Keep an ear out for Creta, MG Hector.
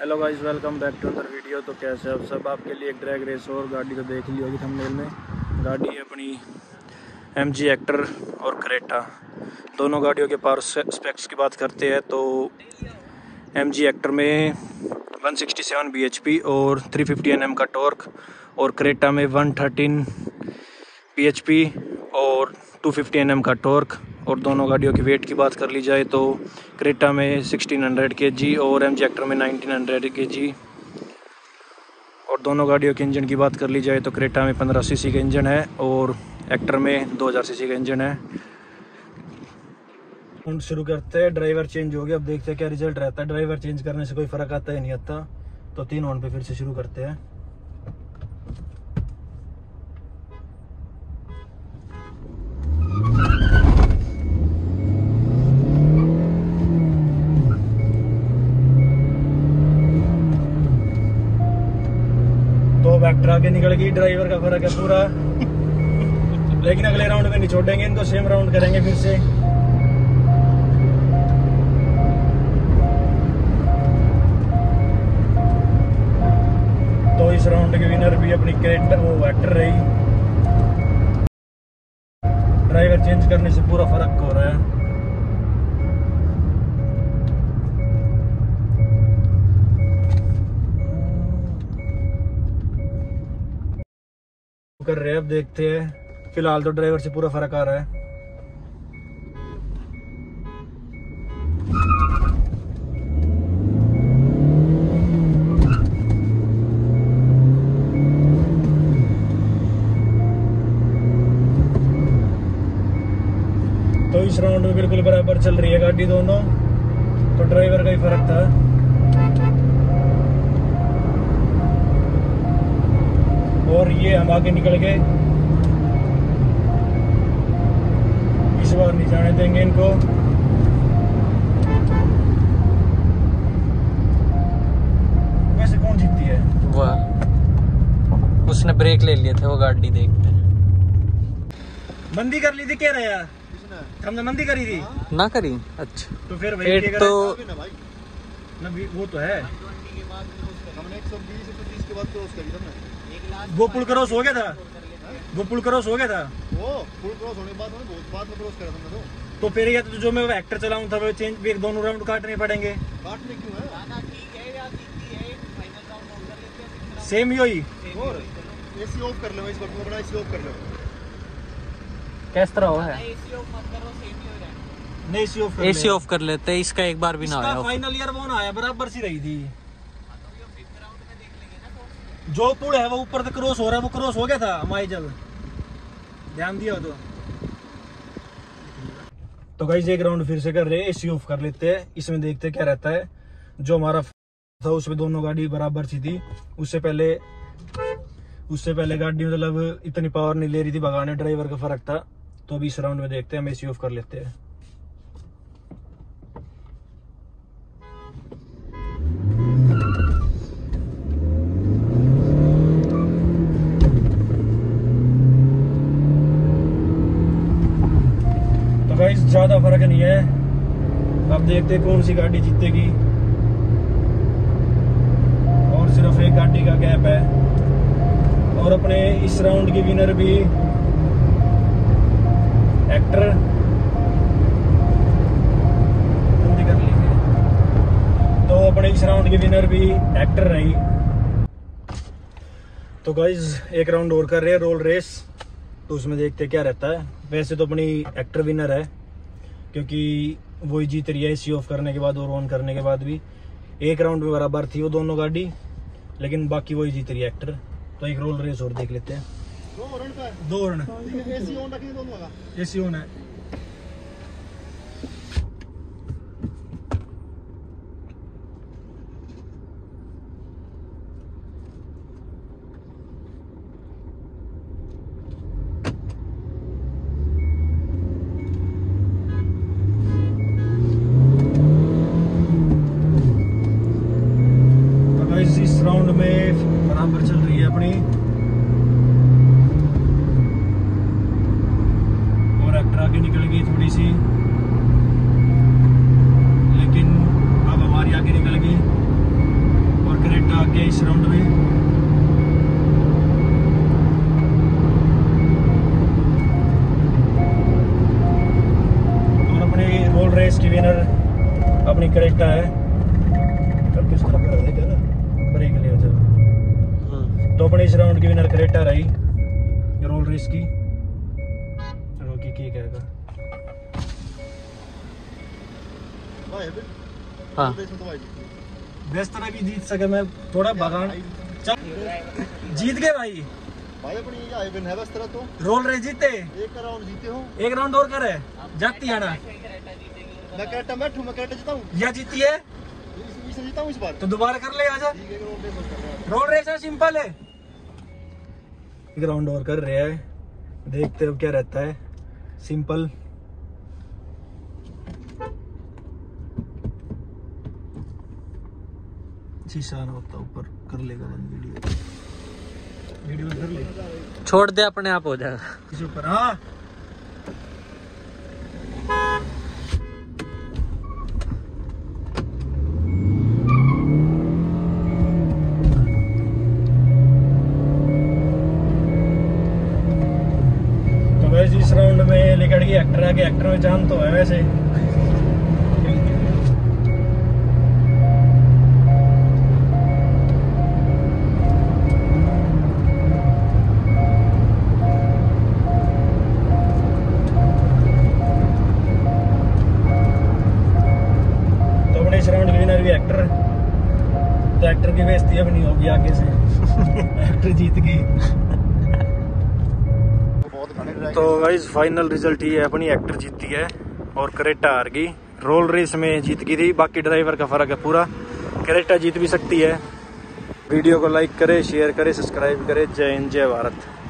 Hello guys, welcome back to other video. तो कैसे अब सब आपके लिए एक ड्रैग रेस और गाड़ी तो देख ली होगी थंबनेल में। गाड़ी है अपनी MG हेक्टर और क्रेटा। दोनों गाड़ियों के पावर स्पेक्स की बात करते हैं तो MG हेक्टर में 167 bhp और 350 Nm का टॉर्क और क्रेटा में 113 bhp और 250 Nm का टॉर्क। और दोनों गाड़ियों के वेट की बात कर ली जाए तो क्रेटा में 1600 kg और MG हेक्टर में 1900 kg। और दोनों गाड़ियों के इंजन की बात कर ली जाए तो क्रेटा में 15 सीसी का इंजन है और हेक्टर में 2000 सीसी का इंजन है। हम शुरू करते हैं। ड्राइवर चेंज हो गया, अब देखते हैं क्या रिजल्ट रहता है। ड्राइवर चेंज करने से कोई फ़र्क आता ही नहीं आता। तो 3 हॉर्न पे फिर से शुरू करते हैं। हेक्टर आगे निकल गई, ड्राइवर का फर्क है पूरा। लेकिन अगले राउंड में नहीं छोड़ेंगे इनको, सेम राउंड करेंगे फिर से। तो इस राउंड के विनर भी अपनी क्रेटा वो हेक्टर रही। ड्राइवर चेंज करने से पूरा फर्क हो रहा है। कर रहे हैं, अब देखते हैं। फिलहाल तो ड्राइवर से पूरा फर्क आ रहा है। तो इस राउंड में बिल्कुल बराबर चल रही है गाड़ी दोनों। तो ड्राइवर का ही फर्क था। और ये हम आगे निकल गए, इस बार नहीं जाने देंगे इनको। वैसे कौन जीतती है? वाह, उसने ब्रेक ले लिए थे वो गाड़ी। देखते हैं बंदी कर ली थी, कह रहा यार हमने बंदी करी थी ना करी। अच्छा तो फिर भाई तो ना वो तो है हमने 120 130 के बाद क्रॉस करी थी। वो पुल क्रॉस हो गया था, वो पुल क्रॉस हो गया था। वो पुल क्रॉस होने के बाद मैंने बहुत बार क्रॉस करा था। तो फिर या तो जो मैं हेक्टर चलाऊं था वो चेंज भी, दोनों राउंड काटने पड़ेंगे। काटने क्यों है? दादा ठीक है, या जीतती है फाइनल राउंड और कर लेते हैं। सेम ही होई और एसी ऑफ कर लो, इस बटन को बड़ा एसी ऑफ कर लो। किस तरह हो है? एसी ऑफ मत करो, सेम ही हो रहा है। नहीं एसी ऑफ कर ले, एसी ऑफ कर लेते हैं। इसका एक बार भी ना आया फाइनल यार, वो ना आया, बराबर सी रही थी। जो पुल है वो ऊपर से क्रॉस हो रहा है, वो क्रॉस हो गया था हमारी। जल ध्यान दिया तो गाइस एक राउंड फिर से कर रहे हैं, एसी ऑफ कर लेते हैं। इसमें देखते क्या रहता है। जो हमारा था उसमें दोनों गाड़ी बराबर सी थी। उससे पहले गाड़ी मतलब इतनी पावर नहीं ले रही थी भगाने, ड्राइवर का फर्क था। तो अभी इस राउंड में देखते हैं, हम एसी ऑफ कर लेते हैं। ज़्यादा फर्क नहीं है। अब देखते कौन सी गाड़ी जीतेगी। और सिर्फ एक गाड़ी का गैप है। और अपने इस राउंड की विनर भी हेक्टर कर लेंगे। तो अपने इस राउंड की विनर भी हेक्टर रही। तो गाइज एक राउंड और कर रहे हैं, रोल रेस। तो उसमें देखते क्या रहता है। वैसे तो अपनी हेक्टर विनर है क्योंकि वो ही जीत रही है एसी ऑफ करने के बाद और ऑन करने के बाद भी। एक राउंड में बराबर थी वो दोनों गाड़ी, लेकिन बाकी वही जीत रही है हेक्टर। तो एक रोल रेस और देख लेते हैं। दो रन एसी ऑन है। लेकिन अब हमारी आगे निकल गई। है इस राउंड में। रेस की विनर अपनी क्रेटा है। ब्रेक ले जाओ। तो अपने इस राउंड की विनर क्रेटा रही रोल रेस की। रोकी की कहेगा हाँ बेस्ट तरह भी जीत सके। मैं थोड़ा बगान जीत गए भाई। रोल रेस जीते एक राउंड और करे जाती है ना। मैं क्रेटा या जीती है इस बार तो दोबारा कर ले। आजा रोड रेस है सिंपल है। एक राउंड और कर रहे हैं देखते हैं अब क्या रहता है। सिंपल शीशान होता ऊपर कर लेगा बंद वीडियो कर ले। छोड़ दे अपने आप हो जाएगा किसी ऊपर। हाँ इस राउंड में लेकर गई एक्टर आगे। एक्टर में जान तो है वैसे। तो अपने इस राउंड के विनर भी एक्टर। तो एक्टर की बेइज्जती अब नहीं होगी आगे से। एक्टर जीत गई। तो गाइस फाइनल रिजल्ट ये है। अपनी एक्टर जीती है और क्रेटा हार गई। रोल रेस में जीत गई थी। बाकी ड्राइवर का फर्क है पूरा। क्रेटा जीत भी सकती है। वीडियो को लाइक करे शेयर करे सब्सक्राइब करे। जय हिंद जय भारत।